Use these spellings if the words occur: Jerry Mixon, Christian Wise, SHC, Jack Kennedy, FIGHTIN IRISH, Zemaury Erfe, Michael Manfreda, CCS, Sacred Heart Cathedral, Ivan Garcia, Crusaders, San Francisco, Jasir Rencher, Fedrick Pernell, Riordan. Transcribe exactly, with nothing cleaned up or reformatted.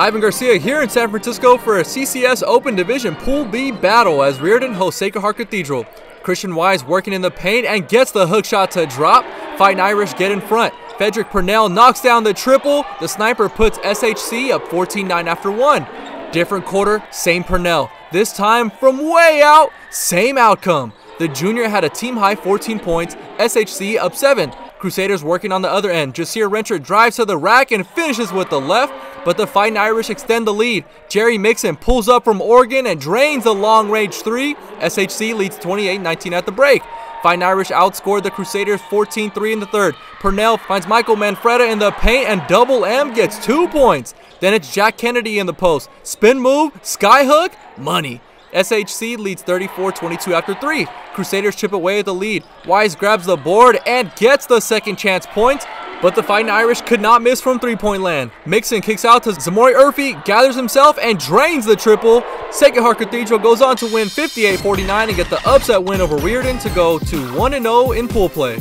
Ivan Garcia here in San Francisco for a C C S Open Division Pool B battle as Riordan hosts Sacred Heart Cathedral. Christian Wise working in the paint and gets the hook shot to drop. Fighting Irish get in front. Fedrick Pernell knocks down the triple. The sniper puts S H C up fourteen nine after one. Different quarter, same Pernell. This time from way out, same outcome. The junior had a team high fourteen points, S H C up seven. Crusaders working on the other end. Jasir Rencher drives to the rack and finishes with the left, but the Fighting Irish extend the lead. Jerry Mixon pulls up from Oregon and drains the long-range three. S H C leads twenty-eight nineteen at the break. Fighting Irish outscored the Crusaders fourteen three in the third. Pernell finds Michael Manfreda in the paint and Double M gets two points. Then it's Jack Kennedy in the post. Spin move, skyhook, money. S H C leads thirty-four twenty-two after three. Crusaders chip away at the lead. Wise grabs the board and gets the second chance points, but the Fighting Irish could not miss from three-point land. Mixon kicks out to Zemaury Erfe, gathers himself, and drains the triple. Sacred Heart Cathedral goes on to win fifty-eight forty-nine and get the upset win over Riordan to go to one and oh in pool play.